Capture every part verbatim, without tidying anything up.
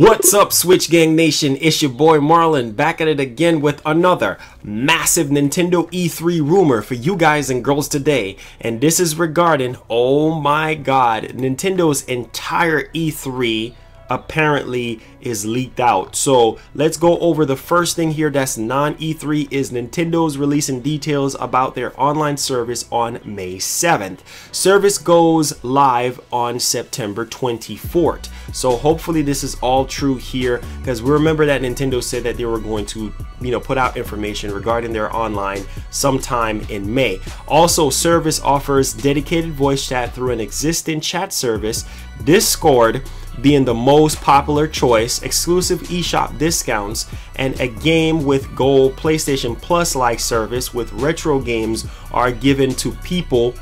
What's up, Switch Gang Nation? It's your boy Marlon back at it again with another massive Nintendo E three rumor for you guys and girls today. And this is regarding, oh my god, Nintendo's entire E three apparently is leaked out. So let's go over the first thing here that's non-E three is Nintendo's releasing details about their online service on May seventh. Service goes live on September twenty-fourth. So hopefully this is all true here, because we remember that Nintendo said that they were going to, you know, put out information regarding their online sometime in May. Also, service offers dedicated voice chat through an existing chat service, Discord being the most popular choice, exclusive eShop discounts, and a Game With Gold PlayStation Plus like service with retro games are given to people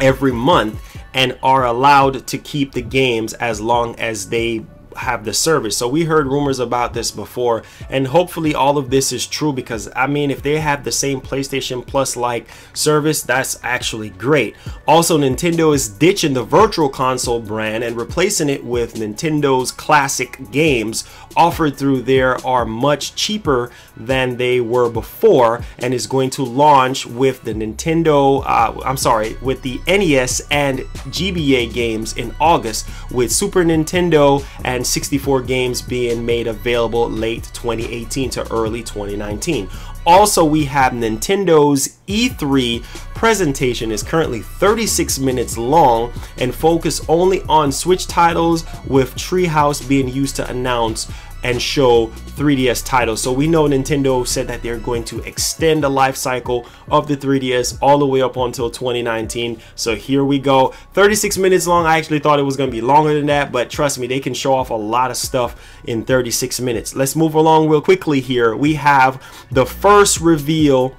every month and are allowed to keep the games as long as they have the service. So we heard rumors about this before, and hopefully all of this is true, because I mean, if they have the same PlayStation Plus like service, that's actually great. Also, Nintendo is ditching the Virtual Console brand and replacing it with Nintendo's classic games offered through there are much cheaper than they were before, and is going to launch with the Nintendo uh, I'm sorry with the N E S and G B A games in August, with Super Nintendo and sixty-four games being made available late twenty eighteen to early twenty nineteen. Also, we have Nintendo's E three presentation is currently thirty-six minutes long and focused only on Switch titles, with Treehouse being used to announce and show three D S titles. So we know Nintendo said that they're going to extend the life cycle of the three D S all the way up until twenty nineteen. So here we go, thirty-six minutes long. I actually thought it was going to be longer than that, but trust me, they can show off a lot of stuff in thirty-six minutes. Let's move along real quickly here. We have the first reveal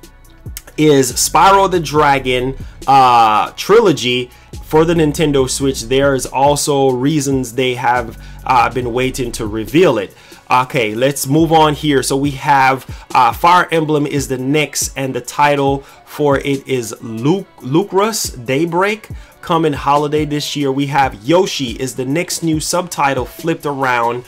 is Spyro the Dragon uh, trilogy for the Nintendo Switch. There is also reasons they have uh, been waiting to reveal it. Okay, let's move on here. So we have uh, Fire Emblem is the next, and the title for it is Lustrous Daybreak, coming holiday this year. We have Yoshi is the next new subtitle flipped around,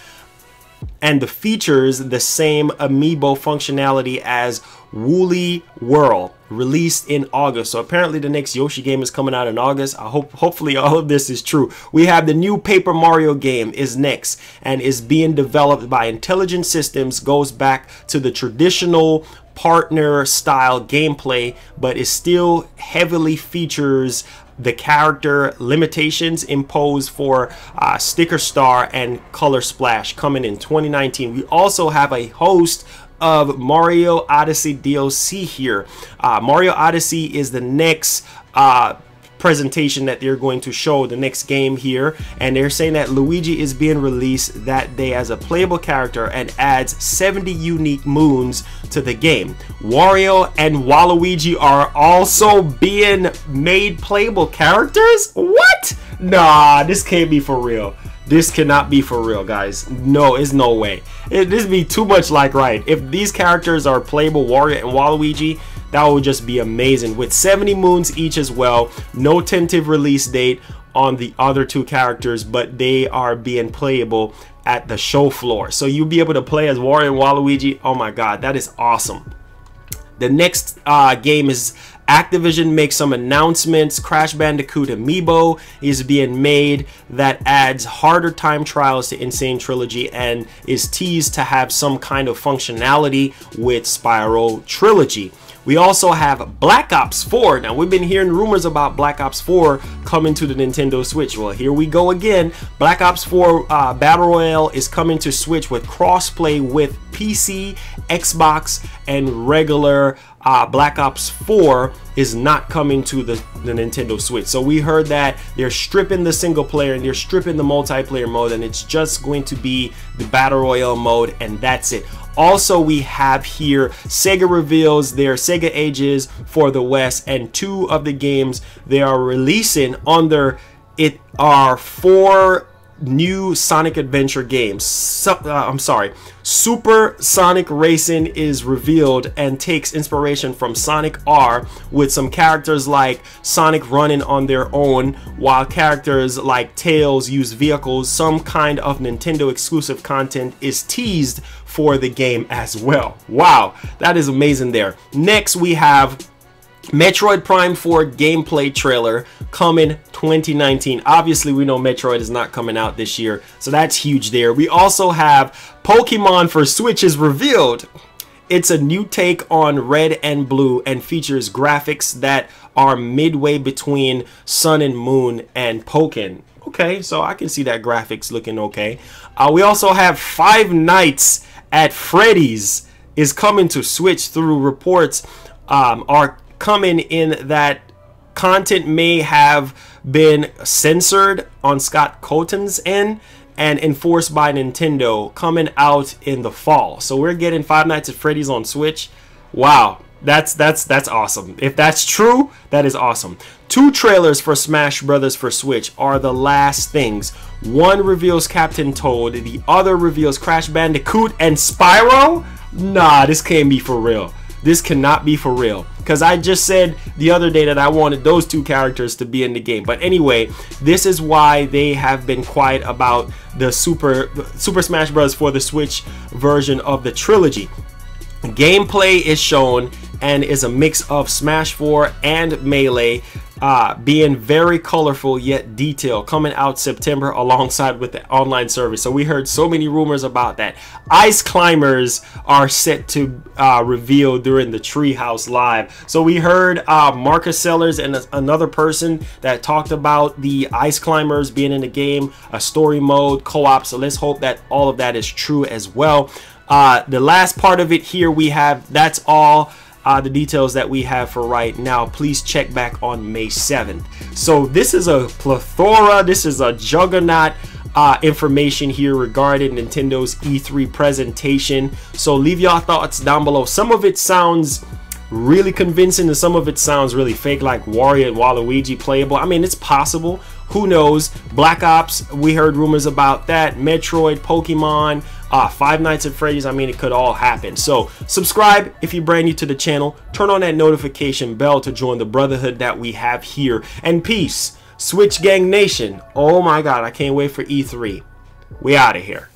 and the features the same Amiibo functionality as Wooly World, released in August. So apparently the next Yoshi game is coming out in August. I hope hopefully all of this is true. We have the new Paper Mario game is next, and is being developed by Intelligent Systems, goes back to the traditional partner style gameplay, but it still heavily features the character limitations imposed for uh, Sticker Star and Color Splash, coming in twenty nineteen. We also have a host of Mario Odyssey D L C here. Uh, Mario Odyssey is the next uh, presentation that they're going to show, the next game here, and they're saying that Luigi is being released that day as a playable character and adds seventy unique moons to the game. Wario and Waluigi are also being made playable characters? What? Nah, this can't be for real. This cannot be for real, guys. No, it's no way. It, this be too much like, right? If these characters are playable, Wario and Waluigi, that would just be amazing, with seventy moons each as well. No tentative release date on the other two characters, but they are being playable at the show floor. So you'll be able to play as Wario and Waluigi. Oh my god, that is awesome. The next uh, game is Activision makes some announcements. Crash Bandicoot Amiibo is being made that adds harder time trials to Insane Trilogy, and is teased to have some kind of functionality with Spyro Trilogy. We also have Black Ops four. Now, we've been hearing rumors about Black Ops four coming to the Nintendo Switch. Well, here we go again. Black Ops four uh, Battle Royale is coming to Switch with crossplay with P C, Xbox, and regular. Uh, Black Ops four is not coming to the, the Nintendo Switch. So we heard that they're stripping the single player and they're stripping the multiplayer mode, and it's just going to be the Battle Royale mode, and that's it. Also, we have here Sega reveals their Sega Ages for the West, and two of the games they are releasing under it are four new Sonic Adventure game. So, uh, I'm sorry. Super Sonic Racing is revealed and takes inspiration from Sonic R, with some characters like Sonic running on their own, while characters like Tails use vehicles. Some kind of Nintendo exclusive content is teased for the game as well. Wow, that is amazing there. Next, we have Metroid Prime four gameplay trailer coming twenty nineteen. Obviously, we know Metroid is not coming out this year, so that's huge there. We also have Pokemon for Switch is revealed. It's a new take on Red and Blue and features graphics that are midway between Sun and Moon and Pokken. Okay, so I can see that graphics looking okay. Uh, we also have Five Nights at Freddy's is coming to Switch. Through reports um, are coming in that content may have been censored on Scott Colton's end and enforced by Nintendo, coming out in the fall. So we're getting Five Nights at Freddy's on Switch. Wow, that's that's that's awesome. If that's true, that is awesome. Two trailers for Smash Brothers for Switch are the last things. One reveals Captain Toad, the other reveals Crash Bandicoot and Spyro. Nah, this can't be for real. This cannot be for real, because I just said the other day that I wanted those two characters to be in the game. But anyway, this is why they have been quiet about the Super Super Smash Bros. For the Switch version of the trilogy. Gameplay is shown and is a mix of Smash four and Melee, uh, being very colorful yet detailed, coming out September alongside with the online service. So we heard so many rumors about that. Ice Climbers are set to uh, reveal during the Treehouse Live. So we heard uh, Marcus Sellers and another person that talked about the Ice Climbers being in the game, a story mode, co-op. So let's hope that all of that is true as well. Uh, the last part of it here, we have, that's all Uh, the details that we have for right now. Please check back on May seventh. So this is a plethora, this is a juggernaut uh, information here regarding Nintendo's E three presentation. So leave your thoughts down below. Some of it sounds really convincing and some of it sounds really fake, like Wario and Waluigi playable. I mean, it's possible, who knows. Black Ops, we heard rumors about that. Metroid, Pokemon, Uh, Five Nights at Freddy's. I mean, it could all happen. So subscribe if you're brand new to the channel. Turn on that notification bell to join the brotherhood that we have here. And peace, Switch Gang Nation. Oh my God, I can't wait for E three. We out of here.